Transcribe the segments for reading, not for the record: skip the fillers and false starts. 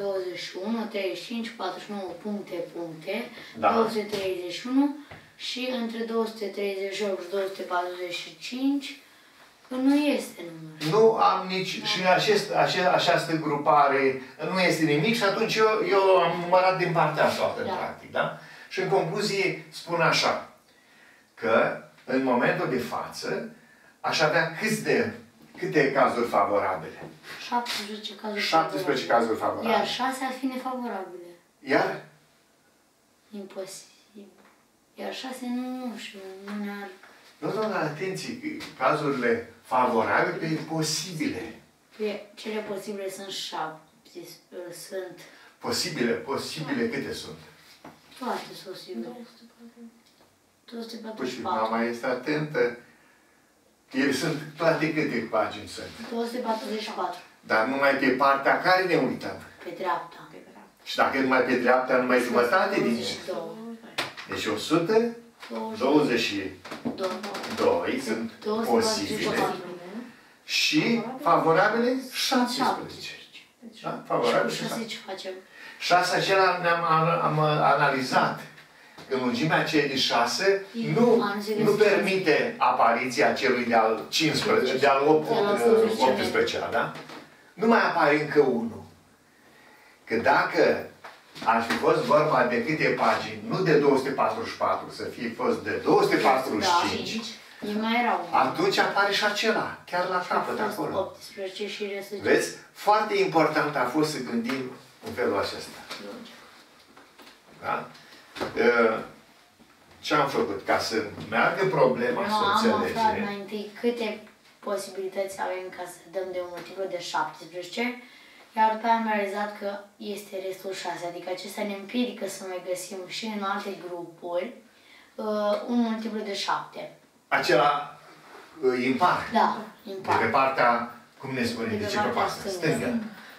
21, 35, 49 puncte, da. 231 și între 238 și 245 nu este număr. Nu am nici, da. Și această grupare nu este nimic și atunci eu am numărat din partea asta, da. Practic, da? Și în concluzie spun așa, că în momentul de față aș avea câte cazuri favorabile? 17 cazuri 17 favorabile. Cazuri favorabile. Iar 6 ar fi nefavorabile. Iar? Imposibil. Iar 6 nu știu, nu ar... Nu, doamna, atenție, cazurile favorabile pe posibile. Pe cele posibile sunt 7. Sunt... Posibile câte sunt? Toate sunt posibile. 244. Puși, mama este atentă. Ele sunt, toate câte pagini sunt? 244. Dar numai pe partea care ne uităm? Pe dreapta. Și dacă numai pe dreapta, numai jumătate din ele? Deci 122 sunt posibile. Și favorabile? 17. Da? Favorabile 16 facem. 6 acela am analizat. În lungimea aceea de 6 nu permite apariția celui de-al 15, de-al 18, da? Nu mai apare încă unul. Că dacă ar fi fost vorba de câte pagini, nu de 244, să fie fost de 245, atunci apare și acela, chiar la capăt, acolo. Vezi? Foarte important a fost să gândim în felul acesta. Da? Ce am făcut? Ca să meargă problema, să înțelegem. Am aflat mai întâi câte posibilități avem ca să dăm de un multiplu de 17, iar după aia am realizat că este restul 6, adică acesta ne împiedică să mai găsim și în alte grupuri un multiplu de 7. Acela impar? Da, impar. De pe partea, cum ne spune, de ce pe partea stângă?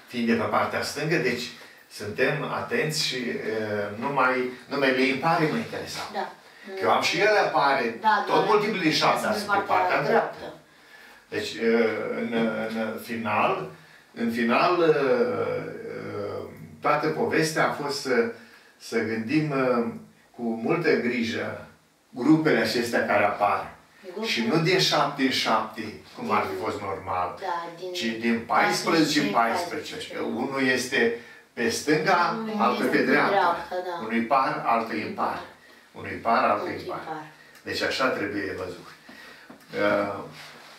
Fiind de pe partea stângă, deci suntem atenți și numai le impare mă interesau. Da. Că eu am și ele apare, da, tot multiplul de 7, dar sunt pe partea dreaptă. Deci, în final, toată povestea a fost să gândim cu multă grijă grupele acestea care apar. Și nu din 7 în 7, cum ar fi fost normal, ci din 14 în 14. Că unul este pe stânga, altul pe dreapta. Da. Unui par, altul impar. Unui par, altul impar. Deci așa trebuie văzut.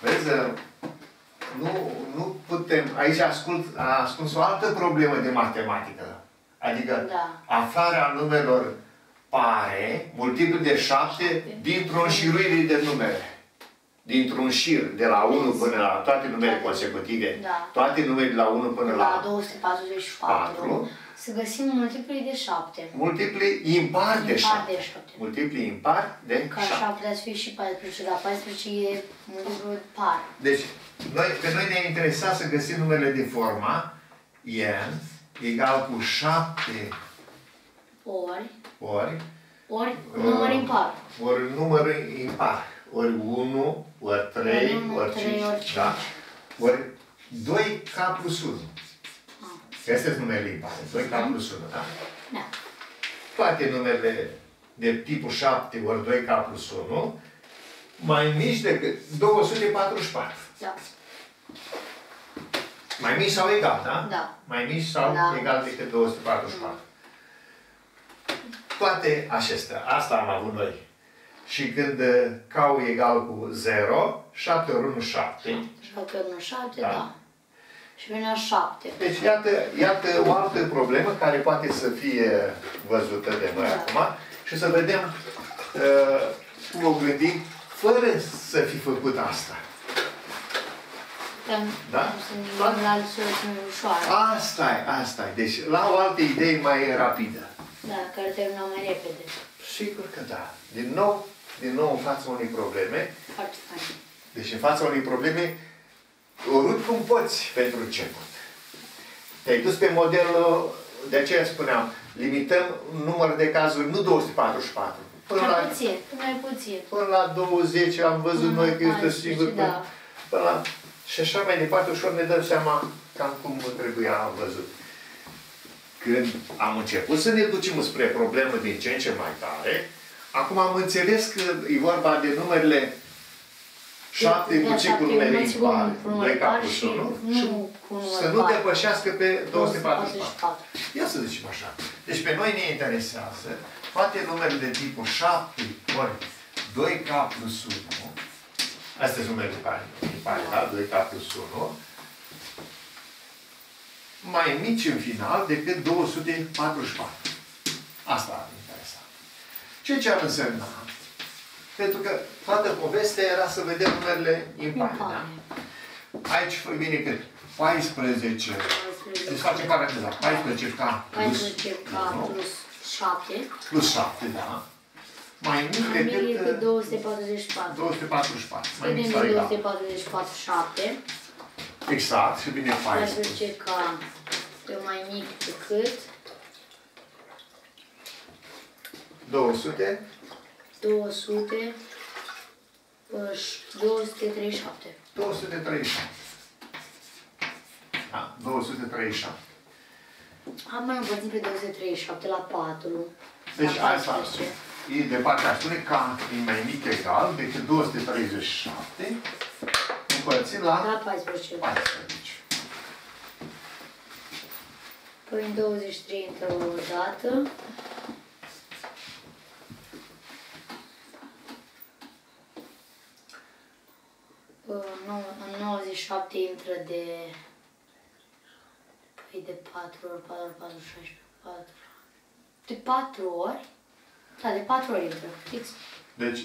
Vezi, nu putem... Aici ascuns o altă problemă de matematică. Adică aflarea numerelor pare, multiplu de 7, dintr-un șiruire de numere. Dintr-un șir, de la 1 până la toate numerele consecutive, da. Toate numerele de la 1 până la 244, să găsim multipli de 7. Multipli impar de 7. Multipli impar de 7. Ca așa putea să fie și 14, dar 14 e multiplul par. Deci, pe noi ne-a interesat să găsim numerele din forma n egal cu 7 ori număr impar. Ori număr impar. Ori 1, ori 3, ori 5, da? Ori 2K plus 1. Astea sunt numerele impare. 2K plus 1, da? Da. Toate numerele de tipul 7 ori 2K plus 1 mai mici decât 244. Da. Mai mici sau egal, da? Da. Mai mici sau egal decât 244. Toate acestea. Asta am avut noi. Și când K egal cu 0, 7 ori 1, 7. 7 ori 1, 7, da. Și vine 7. Deci iată o altă problemă care poate să fie văzută de noi acum și să vedem cum o gândim fără să fi făcut asta. Da? Asta e. Deci la o altă idee mai rapidă. Da, care terminăm mai repede. Sigur că da. Din nou în fața unei probleme. Deci în fața unei probleme, oricum poți pentru început. Te-ai dus pe modelul, de aceea spuneam, limităm numărul de cazuri, nu 244. Până mai puțin. Până la 20 am văzut noi că este sigur. Da. Până la... Și așa mai departe, ușor ne dăm seama cam cum trebuia văzut. Când am început să ne ducem spre problemă din ce în ce mai tare, acum am înțeles că e vorba de numerele 7 cu ciclul numeric impar, 2 ca plus 1, și să nu depășească pe 244. Ia să zicem așa. Deci pe noi ne interesează toate numerele de tipul 7 ori 2k plus 1, astea sunt numerele impare, da? 2k plus 1, mai mici în final decât 244. Asta ar fi interesant. Ce ar însemna? Pentru că toată povestea era să vedem numerele impare, da? Aici vine cât? 14. Deci facem paranteza. 14k plus 7. Plus 7, da. Mai mic decât 244. 244. Mai mic sau egal. 244, 7. Exact, și bine 14. 14k pe mai mic decât 237. 237. Da, 237. Am mai împărțit pe 237 la 4. Deci asta e de partea spune că e mai mic egal decât 237 împărțit la 14. Păi în 23 într-o dată. În 97 intră de... Păi de 4 ori, 4 ori, 4 ori, 16, 4 ori. De 4 ori? Da, de 4 ori intră, fix. Deci,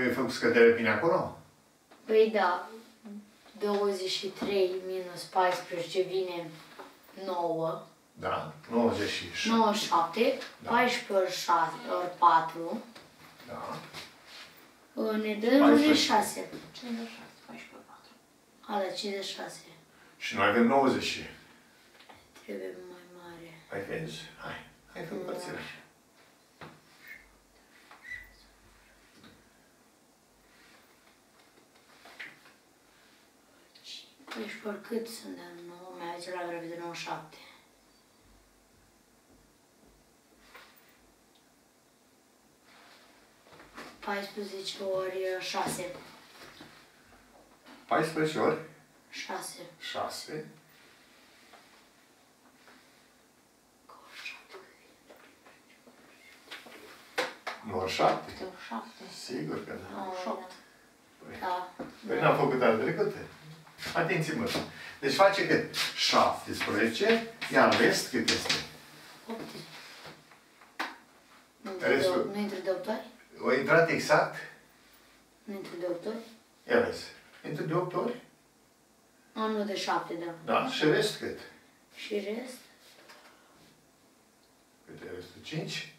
ai făcut scădere până acolo? Păi da. 23 minus 14 vine 9. Da, 97. 97, da. 14 ori 6, ori 4. Da. Ne dă 96. 56. 56. Și noi avem 90. Trebuie mai mare. Hai, vezi? Hai că împărțim. Deci, pe cât sunt de 9, mai aveți la vreo de 97. Paisprezece ori șase. Nu ori 7? Sigur că da. 8. Păi n-am făcut ale trecute. Atenție-mă. Deci face cât? 17, iar rest cât este? 8. Nu intră de 8 ori? O intrat exact? Nu intră de 8 ori? Ia vezi. Intră de 8 ori? Nu, de 7, da. Da, și rest cât? Și rest? Cât e restul? 5?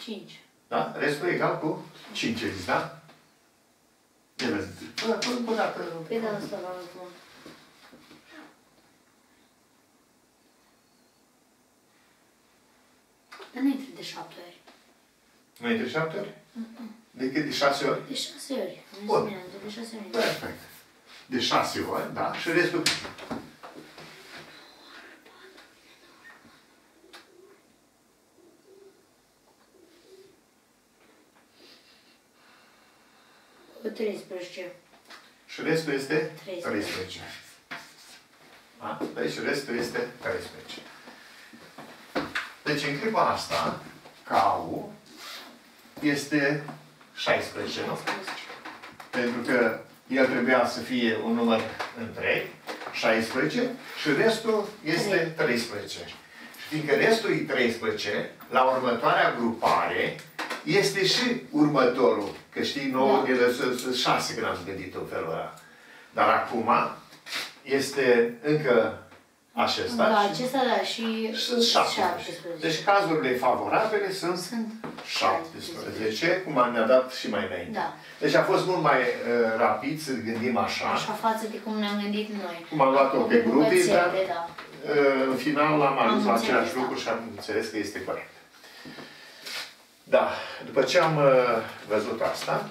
5. Da? Restul egal cu 5, da? Ia vezi. Păi da, asta l-am răspuns. Dar nu intră de 7 ori. Nu intră de 7 ori? Decât de 6 ori? De 6 ori. Bun. Perfect. De 6 ori, da. Și restul... Cu 13. Și restul este? 13. Da? Deci restul este 13. Deci în clipa asta, K-ul este 16, nu? Pentru că el trebuia să fie un număr întreg, 16, și restul este 13. Și fiindcă restul e 13, la următoarea grupare este și următorul. Că știi, 9 din 6 când am gândit în felul ăla. Dar acum este încă acesta. Da, acesta, da, și sunt 17. Deci cazurile favorabile sunt 17, cum ne-a dat și mai înainte. Da. Deci a fost mult mai rapid să gândim așa. Așa față de cum ne-am gândit noi. Cum am luat-o pe grupe, dar în final am ajuns la același lucru și am înțeles că este corect. Da, după ce am văzut asta,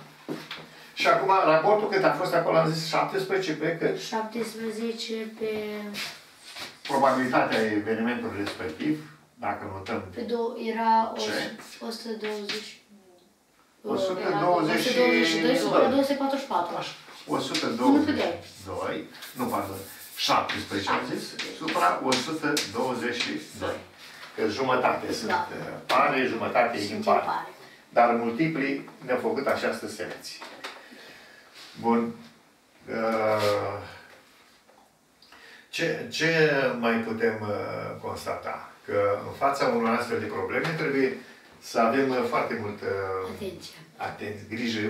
și acum raportul cât a fost acolo, am zis 17 pe cât? 17 pe... probabilitatea evenimentului respectiv, dacă notăm... Pe era 120... 122 sau 244. 122, nu pardon, 17 am zis, supra 122. Că jumătate sunt pare, jumătate impare. Dar multipli ne-au făcut această selecție. Bun. Ce mai putem constata? Că în fața unor astfel de probleme trebuie să avem foarte multă grijă,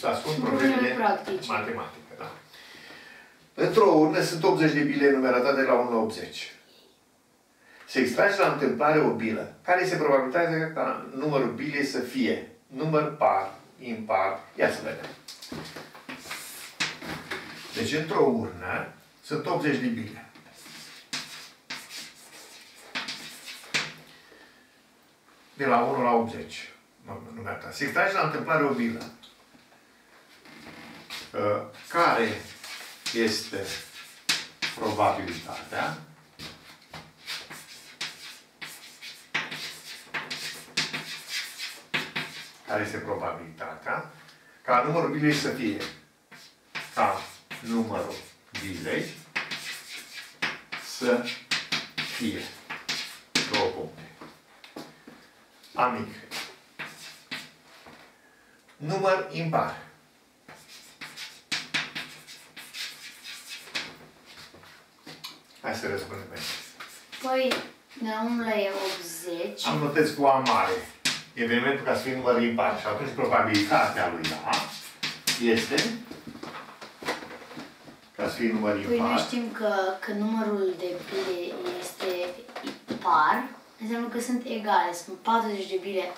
să ascund problemele matematice. Da. Într-o urnă sunt 80 de bile numerate de la 1 la 80. Se extrage la întâmplare o bilă. Care este probabilitatea ca numărul bilei să fie număr par, impar? Ia să vedem. Deci într-o urnă sunt 80 de bile. De la 1 la 80. Se extrage la întâmplare o bilă. Care este probabilitatea ca numărul bilei să fie două puncte. Amic. Număr impar. Hai să răspundem. Păi, de la 1 la 80... Am notez cu A mare. Evenimentul ca să fie număr impar. Și atunci probabilitatea lui A este ca să fie număr impar. Păi, noi știm că numărul de bile este par. Înseamnă că sunt egale. Sunt 40 de bile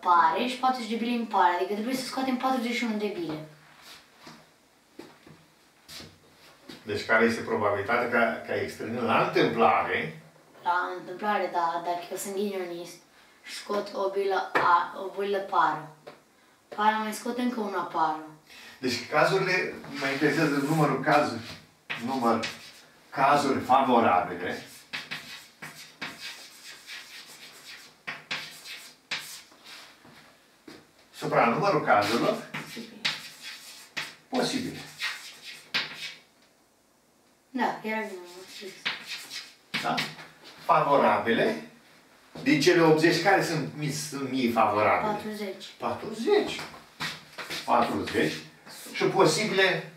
pare și 40 de bile impare. Adică trebuie să scoatem 41 de bile. Deci care este probabilitatea ca extrânând la întâmplare? La întâmplare, da. Dacă eu sunt ghinionist și scot o bilă, pară. Pară mai scot încă una pară. Deci cazurile, mă interesează numărul cazuri favorabile. Supra numărul cazurilor posibile. Da, era bine. Da? Favorabile. Din cele 80, care sunt mii favorabile? 40. Și posibile?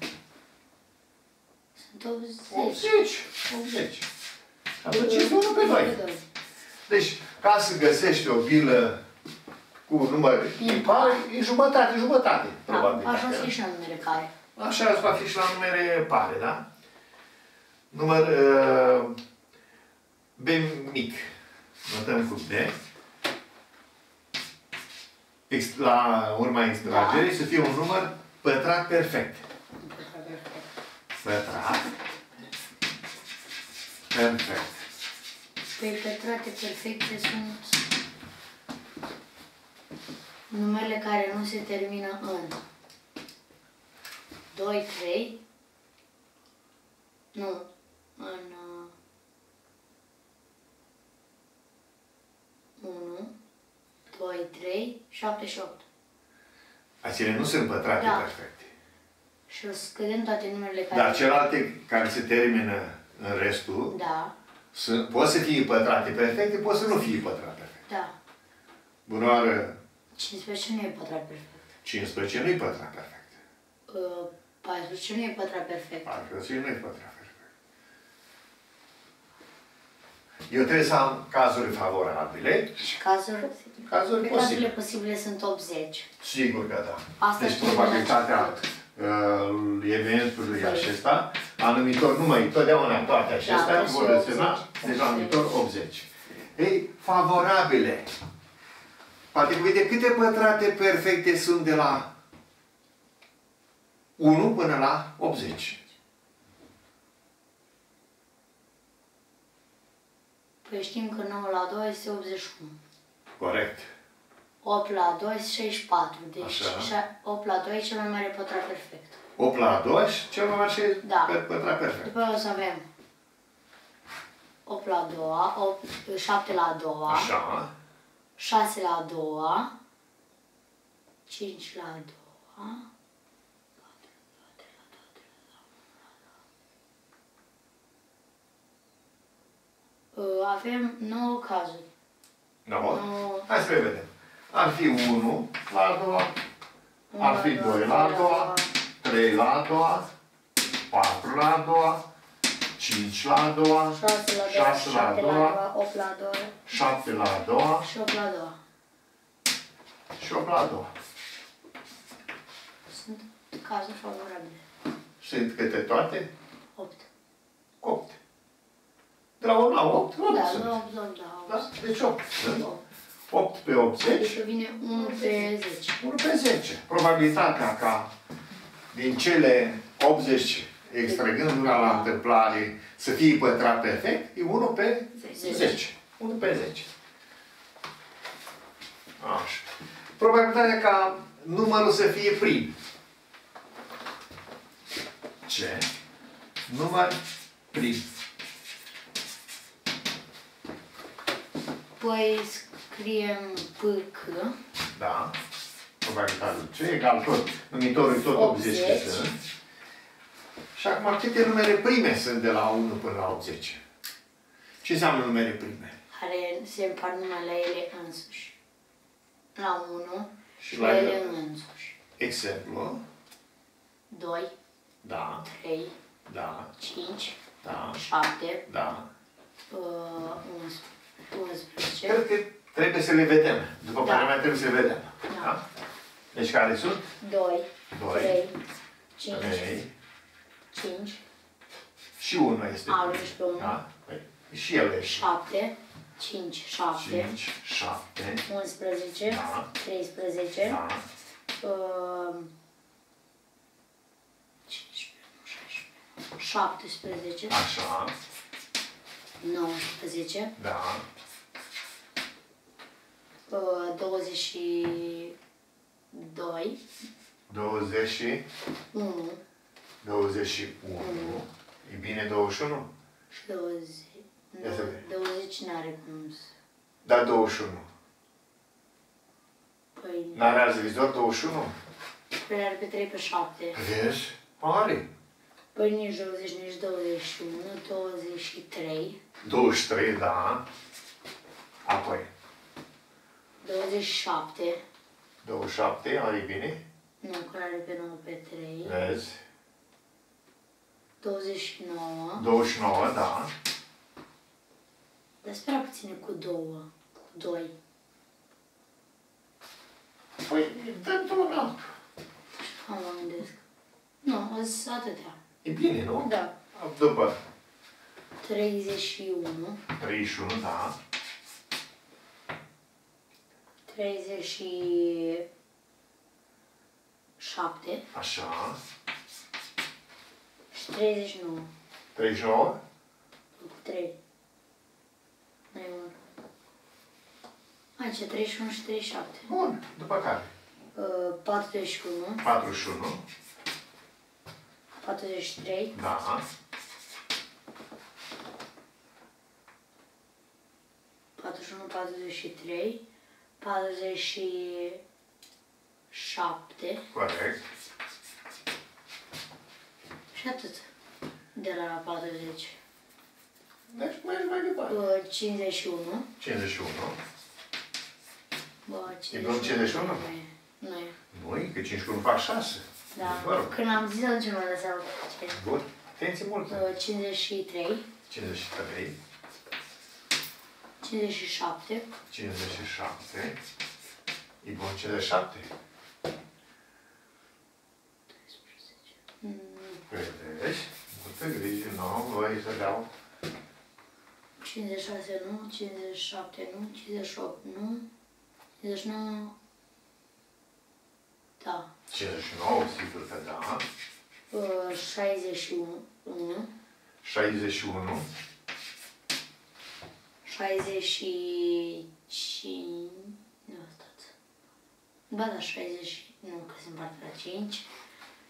Sunt 80. Atunci sunt 1 pe 2. Deci, ca să găsești o bilă cu număr impar, e jumătate, probabil. Așa o să fie și la numere pare. Așa o să fie și la numere pare, da? Număr B mic. Notăm cu B. La urma extragerii să fie un număr pătrat perfect. Păi pătrate perfecte sunt numerele care nu se termină în 2, 3, nu, în 1, 2, 3, 7 și 8. Acele nu sunt pătrate perfecte. Și o scădem toate numerele care... Dar celelalte care se termină în restul, pot să fie pătrate perfecte, pot să nu fie pătrate perfecte. Da. Bună oară! 15 nu e pătrat perfect. 15 nu e pătrat perfect. 14 nu e pătrat perfect. 14 nu e pătrat perfect. Eu trebuie să am cazuri favorabile. Și cazuri posibile. Cazurile posibile sunt 80. Sigur că da. Asta deci probabilitatea evenimentului acesta, anumitor numai, totdeauna toate acestea, vor însemna deci anumitor 80. Ei, favorabile. Poate vede câte pătrate perfecte sunt de la 1 până la 80. Păi știm că 9 la 2 este 81. Corect. 8 la 2 este 64. Deci 8 la 2 e cel mai mare pătrat perfect. 8 la 2 și cel mai mare și pătrat perfect. După o să avem 8 la 2, 7 la 2, așa. 6 la 2, 5 la 2, 4 la 2, 3 la 2, 4 la 2, 3 la 2, 4 la 2, 4 la 2, 4 la 2, 4 la 2, 4 la 2, 9 cazuri. 9? Hai să le vedem. Ar fi 1 la a doua, ar fi 2 la a doua, 3 la a doua, 4 la a doua, 5 la a doua, 6 la a doua, 8 la a doua, 7 la a doua și 8 la a doua. Și 8 la a doua. Sunt cazuri favorabile. Sunt câte toate? 8. 8. De la 1 la 8? 8 sunt. Da, 8 sunt. Da? Deci 8 sunt. 8 pe 80. Deci vine 1 pe 10. 1 pe 10. Probabilitatea ca din cele 80 extragând una la întâmplare să fie pătrat perfect e 1 pe 10. 1 pe 10. Așa. Probabilitatea ca numărul să fie prim. Ce? Număr prim. Păi scriem PK. Da. Probabilitatea ce egal tot. Numitorul e tot 80. Și acum câte numere prime sunt de la 1 până la 80? Ce înseamnă numere prime? Care se împart numai la ele însuși. La 1 și la ele însuși. Exemplu. 2. Da. 3. Da. 5. Da. 7. Da. 11. Cred că trebuie să le vedem. După care mai trebuie să le vedem. Da. Da? Deci care sunt? 2, 3, 5, 5 și 1 este. Alul și pe 1. Da? Păi, și el este. 7, 5, 7, 11, da. 13, da. 15, 16, 17. Așa. 19. Da. 22. 21. 21. E bine 21? Și 20. Nu, 20 n-are cum să... Da, 21. Păi... N-are alt vizor 21? Păi are pe 3 pe 7. Vezi? Are. Păi nici 20, nici 21, 23. 23, da. Apoi. 27. 27, are bine? Nu, că are pe 9 pe 3. Vezi? 29. 29, da. Dar spera puține cu 2, cu 2. Păi, dă-mi un alt. Nu mă gândesc. Nu, azi atâtea. E bine, nu? Da. După. 31. 31, da. 37. Așa. Și 39. 39? 3. Mai mult. Aici, 31 și 37. Bun. După care? 41. 41. 43. Da. 41, 43. 47. Corect. Și atât. De la 40. Deci mai departe. 51. 51. Bă, 51. E 51? Nu e. Nu e, că 51 fac 6. Da. Când am zis, atunci m-am lăsat ce. Bun. Atenție multă. 53. 53. 57. 57. E bun 57. 12. Vedeți? Multă grijă, nu, voi să dau. 56 nu, 57 nu, 58 nu, 59. Da. 59, sigur că da. 61. 61. 65... Nu, stați. Ba da, 60... Nu, că se împarte la 5.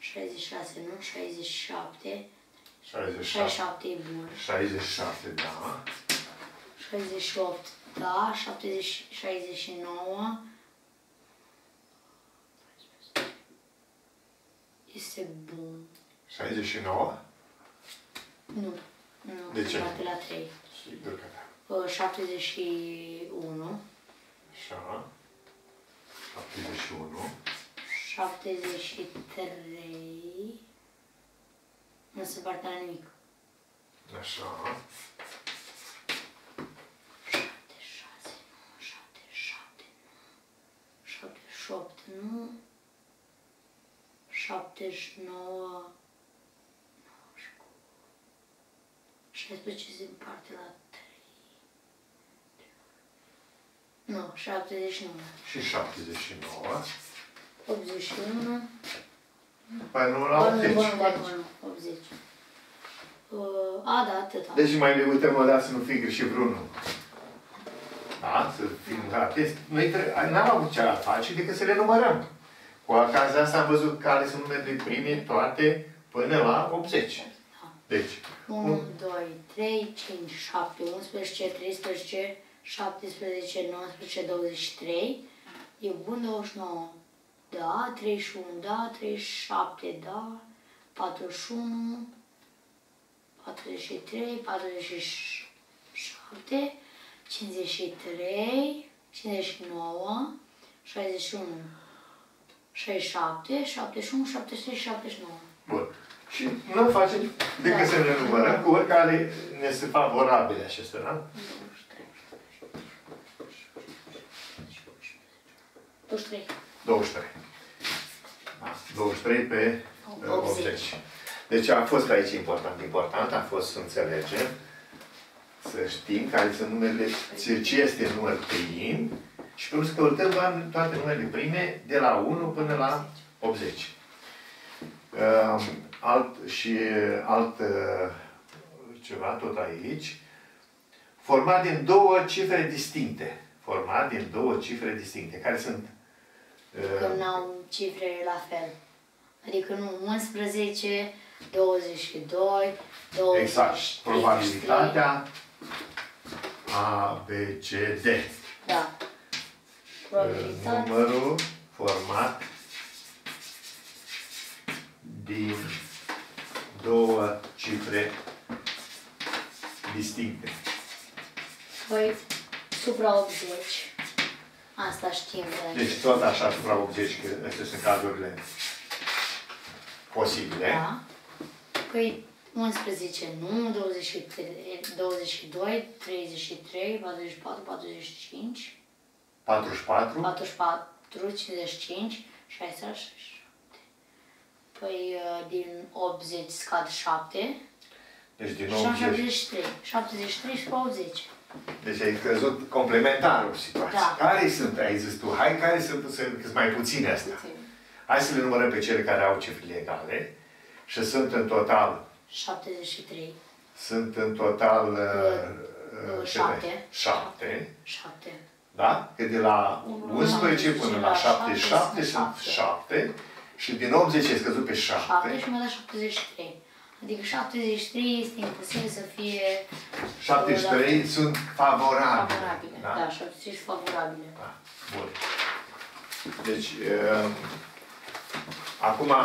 66, nu? 67. 67 e bun. 67, da. 68, da. 70, 69. Este bun. 69? Nu. Nu, de ce? Poate la 3. Sigur că da. 71. Așa. 71. 73. Nu se parte la nimic. Așa. 76, nu. 77, nu. 78, nu. 79. 16 se împarte la 3. Nu, 79. Și 79. 81. Păi nu la 80. Nu, 80. A, da, atâta. Deci mai le uităm o dată să nu fi greșit vreunul. Da? Să fim rapizi. Noi n-am avut ce ar face decât să le numărăm. Cu ocazia asta am văzut care sunt numerele prime toate până la 80. Deci, 1, 2, 3, 5, 7, 11, 13, 17, 19, 23, e bun 29, da, 31, da, 37, da, 41, 43, 47, 53, 59, 61, 67, 71, 73, 79. Bun. Și nu facem decât să ne numărăm cu oricare ne sunt favorabile acestea, da? Nu știu. 23. 23 pe 80. Deci a fost aici important. Important a fost să înțelegem, să știm care sunt numerele, ce este număr prim și plus că urtăm toate numerele prime de la 1 până la 80. Ceva tot aici, format din două cifre distincte. Format din două cifre distincte. Care sunt? Că n-au cifre la fel. Adică nu 11, 22, 23. Exact. Probabilitatea A, B, C, D. Da. Numărul format din două cifre distincte. Păi, supra 80. Asta știm. Deci tot așa, supra 80, că astea sunt cazurile posibile. Da. Păi, 11, nu, 23, 22, 33, 44, 45, 44, 55, 66. Păi din 80 scad 7. Deci din 73. 73 și 80. Deci ai crezut complementarul situației. Da. Care sunt? Ai zis tu, hai, care sunt mai puține astea? Puțin. Hai să le numărăm pe cele care au cifrele egale. Și sunt în total... 73. Sunt în total... 7. Da? Că de la 11 până la 77 sunt 7. Și din 80 e scăzut pe 7. 7 și mă da 73. Adică 73 este imposibil să fie... 73 sunt favorabile. Da? Da, 73 sunt favorabile. Da. Bun. Deci, acum...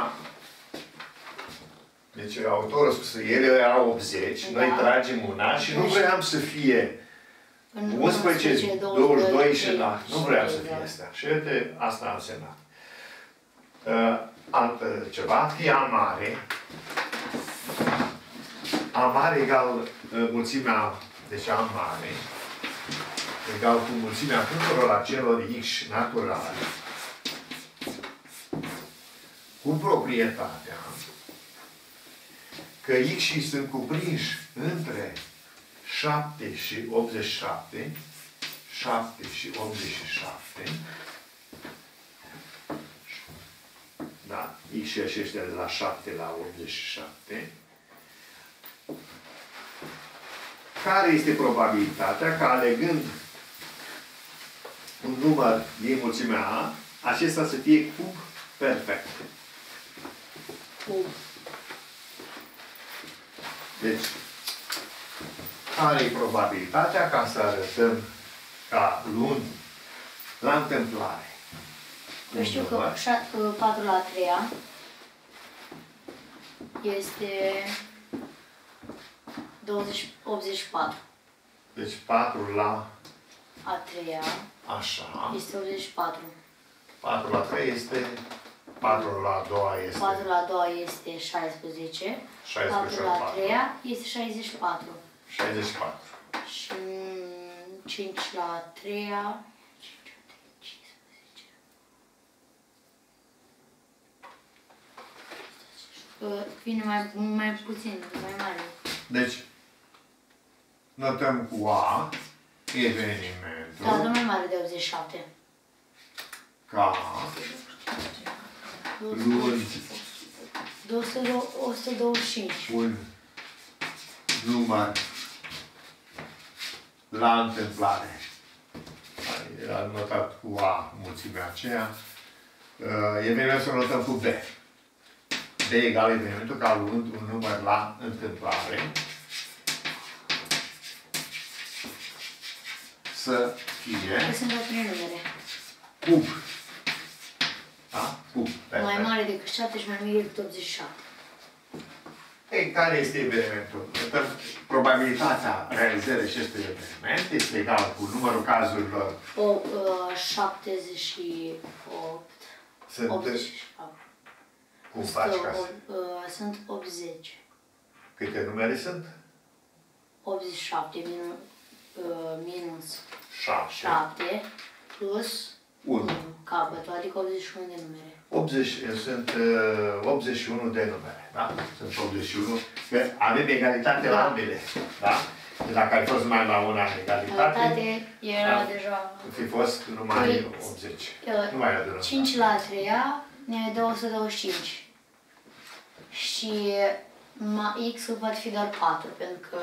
Deci, autorul a spus că ele erau 80, da. Noi tragem una și nu vreau să fie... În 11, 22 și da. Nu vreau să fie asta. Și uite, asta a însemnat. Altceva, fie A mare. A mare egal mulțimea, deci A mare, egal cu mulțimea tuturor acelor X naturale, cu proprietatea că X și sunt cuprinși între 7 și 87, 7 și 87, da? X și aceștia de la 7 la 87. Care este probabilitatea că alegând un număr din mulțimea A, acesta să fie cub perfect? Deci, care e probabilitatea ca să arătăm ca luni la întâmplare? Eu știu că 4 la 3-a este 84. Deci 4 la a 3-a este 84. 4 la 3 este 4 la 2 este 4 la 2 este 16. 16 4 la 3-a este 64. 64. Și 5 la 3-a 15. Vine mai puțin, mai mare. Deci notăm cu A evenimentul. Dar nu mai mare de 87. Ca luni 125. Un număr la întâmplare. Era notat cu A mulțimea aceea. Evenimentul să notăm cu B. B egal evenimentul ca luând un număr la întâmplare. Să fie sunt trei numere. Cub. Da? Cub. Mai mare decât 7 și mai mic decât 87. Ei, care este evenimentul? Probabilitatea realizării acestui eveniment este egal cu numărul cazurilor. 78. Sunt 84. Cum faci ca să? Sunt 80. Câte numere sunt? 87 minus 7 plus 1. Capătul, adică 81 de numere. 81 de numere, da? Sunt 81. Că avem egalitate la ambele, da? Dacă ai fost mai la una egalitate, era deja... Fi fost numai 80. Nu mai era de 5 la 3-a, ne dă 125. Și x-ul poate fi doar 4, pentru că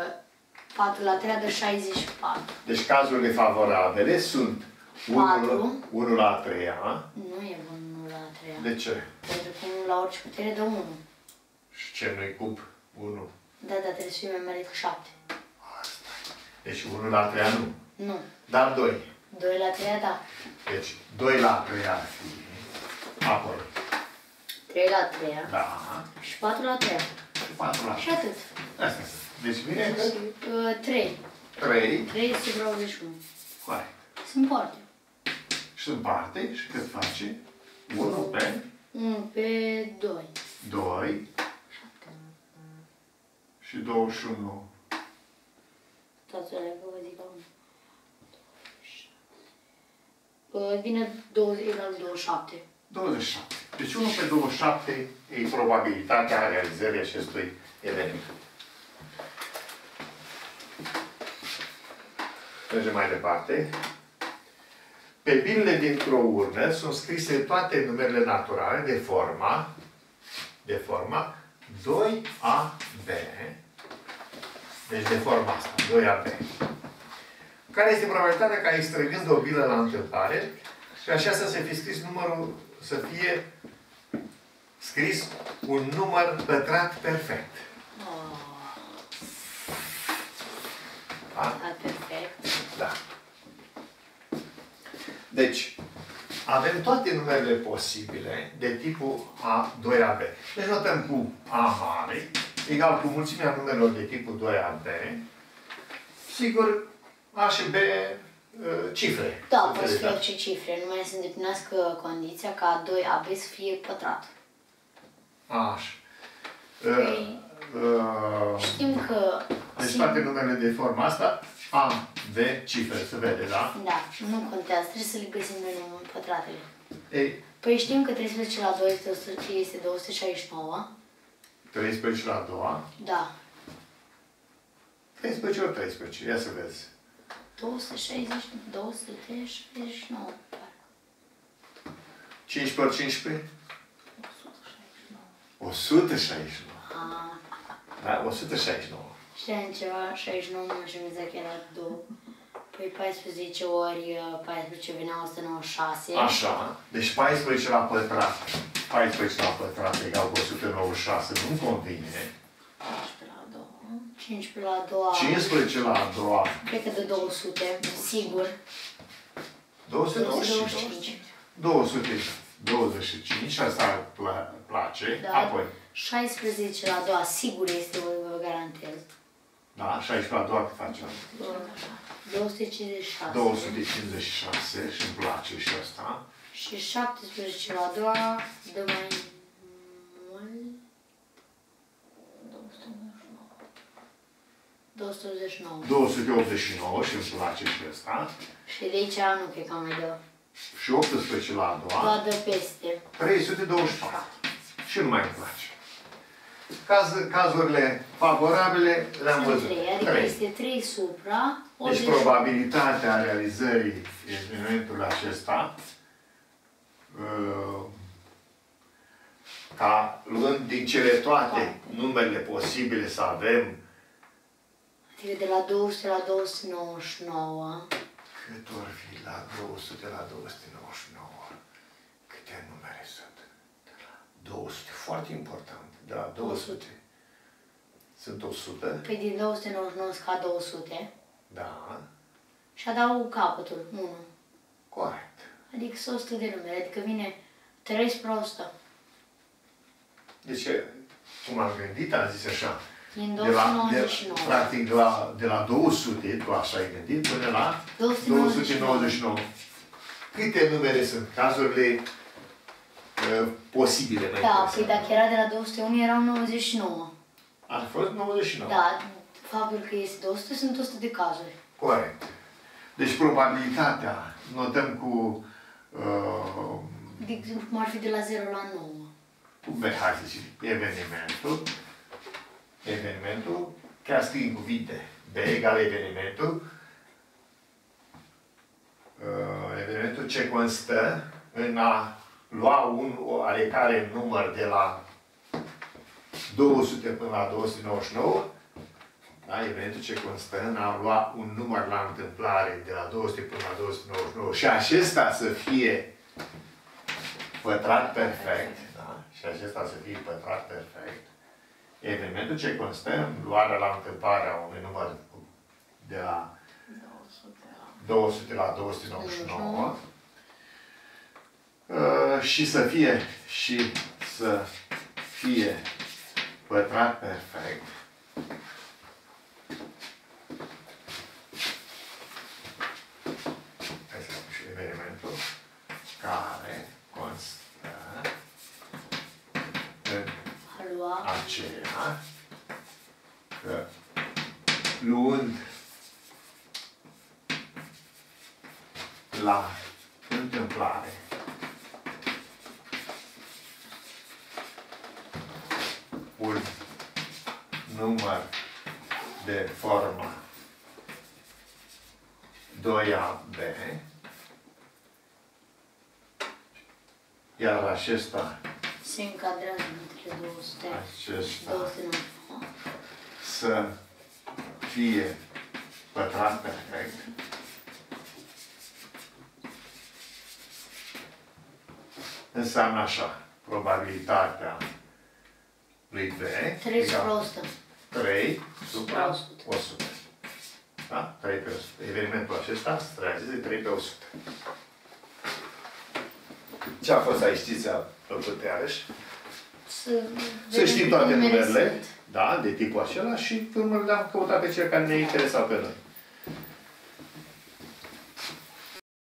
4 la 3 de 64. Deci cazurile favorabile sunt 1 la 3-a. Nu e 1 la 3-a. De ce? Pentru că 1 la orice putere dă 1. Și ce nu-i cub? 1. Da, dar trebuie să fie mai mare decât 7. Asta. Deci 1 la 3-a nu. Nu. Dar 2. 2 la 3-a, da. Deci 2 la 3-a ar fi acolo. 3 la 3-a. Da. Și 4 la 3-a. Și 4 la 3-a. Și atât. Asta. Deci bine? 3. 3? 3 este vreo 81. Corect. Sunt parte. Și sunt parte și cât face? 1 pe? 1 pe 2. 2. 7. Și 21. Stați-o alea că vă zic la 1. Vine 20 egal 27. 27. Deci 1 pe 27 e probabilitatea realizării acestui eveniment. Mergem mai departe. Pe binele dintr-o urnă sunt scrise toate numerele naturale de forma 2AB. Deci de forma asta, 2AB. Care este probabilitatea ca extrăgând o bilă la întâmplare și așa să se fi scris numărul, să fie scris un număr pătrat perfect. Da? Perfect. Da. Deci, avem toate numerele posibile de tipul A2AB. Deci notăm cu A mare, egal cu mulțimea numerelor de tipul 2AB. Sigur, A și B cifre. Da, pot fi orice cifre, numai să îndeplinească condiția ca A2AB să fie pătrat. Așa. Știm că... Deci toate numele de forma asta, A, B, cifre, se vede, da? Da, nu contează, trebuie să le găsim noi numărul pătratele. Ei. Păi știm că 13 la 2 este 269. 13 la 2? Da. 13 ori 13, ia să vezi. 269, parcă. 15 ori 15? 169. 169. A. Da, 169. Știam ceva, 69 mă știu că era 2. Păi 14 ori 14 venea 196. Așa, deci 14 la pătrat 14 la pătrat egal cu 196, nu convine. 15 la a doua. Cred că de 200, sigur. 225, asta place. Da. Apoi 16 la a doua, sigur este, vă garantez. Da, 16 la a doua cât face? 256. 256 și îmi place și asta. Și 17 la a doua, de mai mult. 289. 289 și îmi place și asta. Și de aici nu cred că mai dă. Și 18 la a doua. La dă peste. 324. Și nu mai îmi place. Cazurile favorabile le-am văzut. 3, adică 3. Este 3 supra 80. Deci probabilitatea realizării în momentul acesta, ca luând din cele toate numerele posibile să avem, adică de la 200 la 299. Cât or fi la 200 la 299? Câte numere sunt? 200, foarte important. De la 200. Sunt 100. Păi din 299 scad 200. Da. Și adaug capătul, 1. Corect. Adică sunt 100 de numere, adică vine 3 spre 100. Deci, cum am gândit, am zis așa. Din 299. Practic, de la 200, tu așa ai gândit, până la 299. Câte numere sunt? Cazurile posibile. Da, păi dacă era de la 201, erau 99. Ar fi fost 99. Da, faptul că este 200, sunt 100 de cazuri. Corect. Deci probabilitatea, notăm cu... de exemplu, ar fi de la 0 la 9. Bine, hai să zicem, evenimentul, chiar scrii în cuvinte, B egal evenimentul. Evenimentul ce constă în a lua un oarecare număr de la 200 până la 299, da? Evenimentul ce constă în a lua un număr la întâmplare de la 200 până la 299 și acesta să fie pătrat perfect, da? Și acesta să fie pătrat perfect. Evenimentul ce constă în luarea la întâmplarea unui număr de la 200 la 299 și să fie pătrat perfect. Hai să spun și evenimentul care constă în aceea că luând la întâmplare un număr de forma 2AB, iar acesta se încadrează între 200 și 299. Să fie pătrat perfect. Înseamnă așa. Probabilitatea lui B. 3 supra 100. 3 supra 100. Da? 3 pe 100. Evenimentul acesta se realizează 3 pe 100. Ce a fost aistița făcută iarăși? Să știm toate numerele, da, de tipul acela și urmările am căutat pe cele care ne interesau pe noi.